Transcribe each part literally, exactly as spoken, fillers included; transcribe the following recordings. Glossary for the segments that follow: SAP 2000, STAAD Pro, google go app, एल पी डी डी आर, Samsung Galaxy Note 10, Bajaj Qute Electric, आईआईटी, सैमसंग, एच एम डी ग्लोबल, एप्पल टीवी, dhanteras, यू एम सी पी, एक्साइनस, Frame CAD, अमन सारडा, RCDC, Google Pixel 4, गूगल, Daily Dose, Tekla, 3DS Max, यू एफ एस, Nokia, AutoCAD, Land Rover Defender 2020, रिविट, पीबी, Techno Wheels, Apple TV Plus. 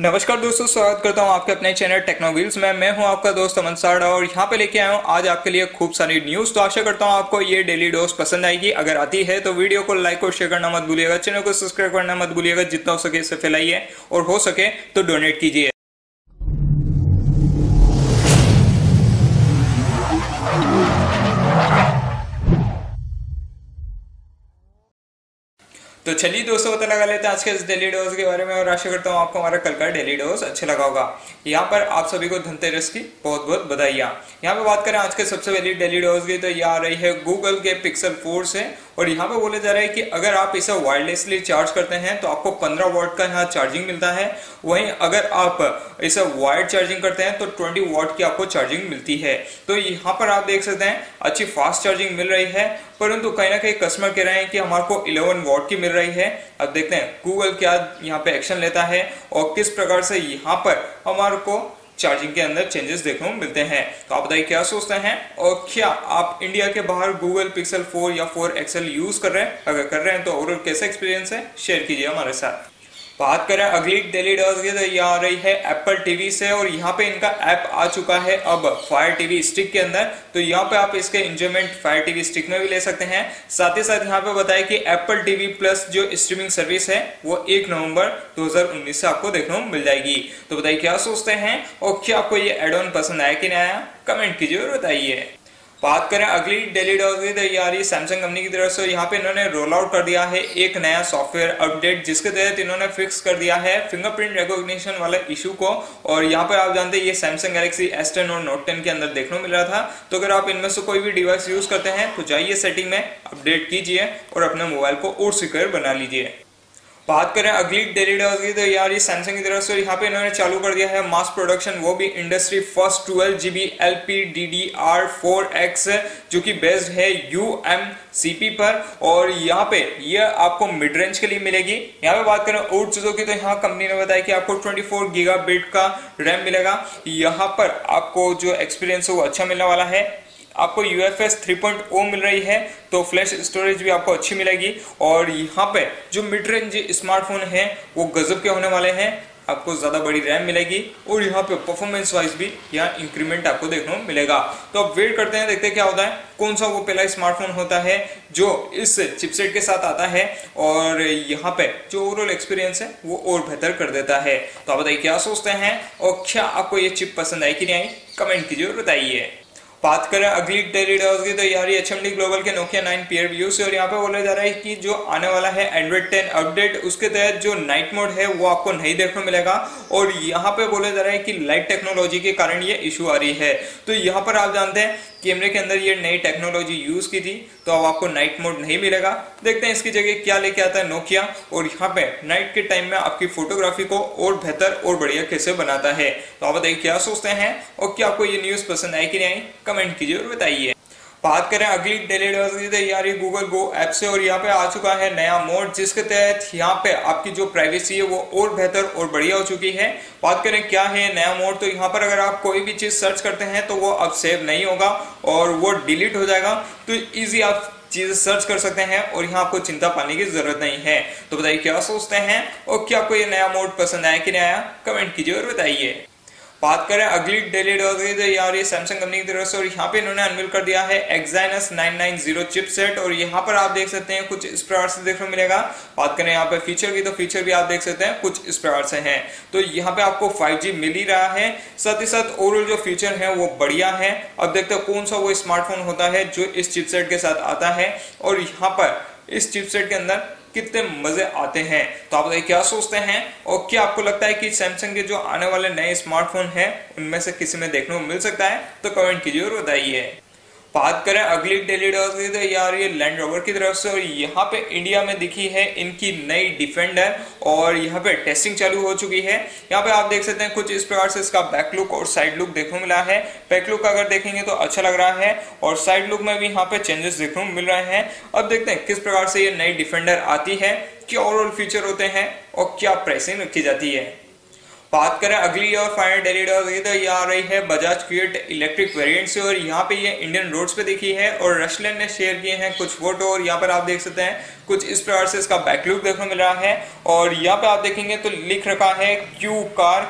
नमस्कार दोस्तों, स्वागत करता हूं आपके अपने चैनल टेक्नो व्हील्स में। मैं हूं आपका दोस्त अमन सारडा और यहां पे लेके आया हूं आज आपके लिए खूब सारी न्यूज़। तो आशा करता हूं आपको ये डेली डोज पसंद आएगी। अगर आती है तो वीडियो को लाइक और शेयर करना मत भूलिएगा, चैनल को सब्सक्राइब करना मत भूलिएगा, जितना हो सके इसे फैलाइए और हो सके तो डोनेट कीजिए। तो चलिए दोस्तों, पता लगा लेते हैं आज के इस डेली डोज के बारे में और आशा करता हूँ आपको हमारा कल का डेली डोज अच्छा लगा होगा। यहाँ पर आप सभी को धनतेरस की बहुत बहुत बधाइयाँ। यहाँ पे बात करें आज के सबसे पहले डेली डोज की, तो यह आ रही है गूगल के पिक्सल फोर से। और यहाँ पे बोला जा रहा है कि अगर आप इसे वायरलेसली चार्ज करते हैं तो आपको पंद्रह वॉट का यहाँ चार्जिंग मिलता है, वहीं अगर आप इसे वायर्ड चार्जिंग करते हैं तो ट्वेंटी वॉट की आपको चार्जिंग मिलती है। तो यहाँ पर आप देख सकते हैं अच्छी फास्ट चार्जिंग मिल रही है, परंतु कहीं ना कहीं कस्टमर कह रहे हैं कि हमारे को इलेवन वॉट की मिल रही है। अब देखते हैं गूगल क्या यहाँ पे एक्शन लेता है और किस प्रकार से यहाँ पर हमारे को चार्जिंग के अंदर चेंजेस देखने को मिलते हैं। तो आप बताइए क्या सोचते हैं, और क्या आप इंडिया के बाहर गूगल पिक्सल फोर या फोर एक्स एल यूज कर रहे हैं? अगर कर रहे हैं तो और कैसा एक्सपीरियंस है, शेयर कीजिए हमारे साथ। बात करें अगली डेली डोज की, तो यह आ रही है एप्पल टीवी से। और यहाँ पे इनका ऐप आ चुका है अब फायर टीवी स्टिक के अंदर। तो यहाँ पे आप इसके इंजॉयमेंट फायर टीवी स्टिक में भी ले सकते हैं। साथ ही साथ यहाँ पे बताया कि एप्पल टीवी प्लस जो स्ट्रीमिंग सर्विस है वो एक नवंबर दो हज़ार उन्नीस से आपको देखने को मिल जाएगी। तो बताइए क्या सोचते हैं, और क्या आपको ये एड ऑन पसंद आया कि नहीं आया, कमेंट कीजिए और बताइए। बात करें अगली डेली डोज की, तो ये आ रही है सैमसंग कंपनी की तरफ से। यहाँ पे इन्होंने रोल आउट कर दिया है एक नया सॉफ्टवेयर अपडेट, जिसके तहत इन्होंने फिक्स कर दिया है फिंगरप्रिंट रिकॉग्निशन वाले इशू को। और यहाँ पे आप जानते हैं ये सैमसंग गैलेक्सी एस टेन और नोट टेन के अंदर देखने को मिल रहा था। तो अगर आप इनमें से कोई भी डिवाइस यूज करते हैं तो जाइए सेटिंग में, अपडेट कीजिए और अपने मोबाइल को और सिक्योर बना लीजिए। बात करें अगली डेली डोज की, तो यार ये सैमसंग की तरफ से यहाँ पे इन्होंने चालू कर दिया है मास प्रोडक्शन, वो भी industry first twelve G B एल पी डी डी आर four X, जो कि बेस्ड है यू एम सी पी पर। और यहाँ पे ये यह आपको मिड रेंज के लिए मिलेगी। यहाँ पे बात करें और चीज़ों की, तो यहाँ कंपनी ने बताया कि आपको चौबीस गीगाबाइट का रैम मिलेगा। यहाँ पर आपको जो एक्सपीरियंस है वो अच्छा मिलने वाला है। आपको यू एफ एस three point O मिल रही है, तो फ्लैश स्टोरेज भी आपको अच्छी मिलेगी। और यहाँ पे जो मिड रेंज स्मार्टफोन है वो गजब के होने वाले हैं। आपको ज़्यादा बड़ी रैम मिलेगी और यहाँ पे परफॉर्मेंस वाइज भी यहाँ इंक्रीमेंट आपको देखने को मिलेगा। तो अब वेट करते हैं, देखते हैं क्या होता है, कौन सा वो पहला स्मार्टफोन होता है जो इस चिपसेट के साथ आता है और यहाँ पे जो ओवरऑल एक्सपीरियंस है वो और बेहतर कर देता है। तो आप बताइए क्या सोचते हैं, और क्या आपको ये चिप पसंद आई कि नहीं आई, कमेंट कीजिए और बताइए। बात करें अगली डेली डोज की, तो यार ये एच एम डी ग्लोबल के नोकिया नाइन पीयर व्यू से। और यहाँ पे बोला जा रहा है कि जो आने वाला है एंड्रॉइड टेन अपडेट, उसके तहत जो नाइट मोड है वो आपको नहीं देखने मिलेगा। और यहाँ पे बोला जा रहा है कि लाइट टेक्नोलॉजी के कारण ये इशू आ रही है। तो यहाँ पर आप जानते हैं कैमरे के अंदर ये नई टेक्नोलॉजी यूज की थी, तो अब आपको नाइट मोड नहीं मिलेगा। देखते हैं इसकी जगह क्या लेके आता है नोकिया, और यहाँ पे नाइट के टाइम में आपकी फोटोग्राफी को और बेहतर और बढ़िया कैसे बनाता है। तो आप बताइए क्या सोचते हैं, और क्या आपको ये न्यूज़ पसंद आई कि नहीं, कमेंट कीजिए और बताइए। बात करें अगली डेली डोज की, तो यार ये गूगल गो ऐप से। और यहाँ पे आ चुका है नया मोड, जिसके तहत यहाँ पे आपकी जो प्राइवेसी है वो और बेहतर और बढ़िया हो चुकी है। बात करें क्या है नया मोड, तो यहाँ पर अगर आप कोई भी चीज़ सर्च करते हैं तो वो अब सेव नहीं होगा और वो डिलीट हो जाएगा। तो ईजी आप चीज़ें सर्च कर सकते हैं और यहाँ आपको चिंता पाने की जरूरत नहीं है। तो बताइए क्या सोचते हैं, और क्या आपको ये नया मोड पसंद आया कि नहीं आया, कमेंट कीजिए और बताइए। बात करें अगली डेली डोज की, तो यार ये सैमसंग कंपनी की तरफ से। और यहाँ पे इन्होंने अनवील कर दिया है एक्साइनस nine nine zero chipset. और यहाँ पर आप देख सकते हैं कुछ इस प्रकार से देखने को मिलेगा। बात करें यहाँ पे फीचर की, तो फीचर भी आप देख सकते हैं कुछ इस प्रकार से हैं। तो यहाँ पे आपको फाइव जी मिल ही रहा है, साथ ही साथ ओवरऑल जो फीचर है वो बढ़िया है। अब देखते हैं कौन सा वो स्मार्टफोन होता है जो इस चिपसेट के साथ आता है, और यहाँ पर इस चिपसेट के अंदर कितने मजे आते हैं। तो आप क्या सोचते हैं, और क्या आपको लगता है कि सैमसंग के जो आने वाले नए स्मार्टफोन हैं उनमें से किसी में देखने को मिल सकता है, तो कमेंट कीजिए और बताइए। बात करें अगली डेली डोज की, तो यार ये लैंड रोवर की तरफ से। और यहाँ पे इंडिया में दिखी है इनकी नई डिफेंडर, और यहाँ पे टेस्टिंग चालू हो चुकी है। यहाँ पे आप देख सकते हैं कुछ इस प्रकार से इसका बैक लुक और साइड लुक देखने को मिला है। बैक लुक अगर देखेंगे तो अच्छा लग रहा है, और साइड लुक में भी यहाँ पे चेंजेस देखने को मिल रहे हैं। अब देखते हैं किस प्रकार से ये नई डिफेंडर आती है, क्या ओवरऑल फीचर होते हैं और क्या प्राइसिंग रखी जाती है। बात करें अगली और फाइनल डेली डॉग की तो ये आ रही है बजाज क्यूट इलेक्ट्रिक वेरिएंट से और यहाँ पे ये इंडियन रोड्स पे देखी है और रशलन ने शेयर किए हैं कुछ फोटो और यहाँ पर आप देख सकते हैं कुछ इस प्रकार से इसका बैकलुक देखने मिल रहा है। और यहाँ पे आप देखेंगे तो लिख रखा है क्यू कार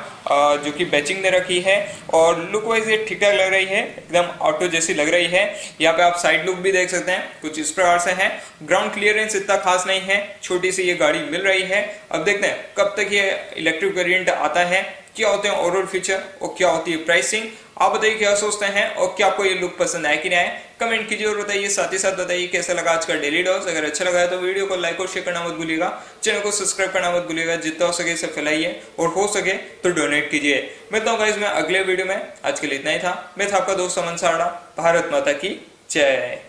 जो कि बैचिंग ने रखी है और लुक वाइज ये ठीक ठाक लग रही है, एकदम ऑटो जैसी लग रही है। यहाँ पे आप साइड लुक भी देख सकते हैं कुछ इस प्रकार से है। ग्राउंड क्लियरेंस इतना खास नहीं है, छोटी सी ये गाड़ी मिल रही है। अब देखते हैं कब तक ये इलेक्ट्रिक वेरिएंट आता है, क्या होते हैं ओवरऑल फीचर और क्या होती है प्राइसिंग। आप बताइए क्या सोचते हैं और क्या आपको ये लुक पसंद आया कि नहीं आया, कमेंट कीजिए और बताइए। साथ ही साथ बताइए कैसा लगा आज का डेली डॉग्स। अगर अच्छा लगा है तो वीडियो को लाइक और शेयर करना मत भूलिएगा, चैनल को सब्सक्राइब करना मत भूलिएगा। जितना हो सके इसे फैलाइए और हो सके तो डोनेट कीजिए। मिलता हूँ गाइस मैं अगले वीडियो में, आज के लिए इतना ही था। मैं था आपका दोस्त अमन सारडा। भारत माता की जय।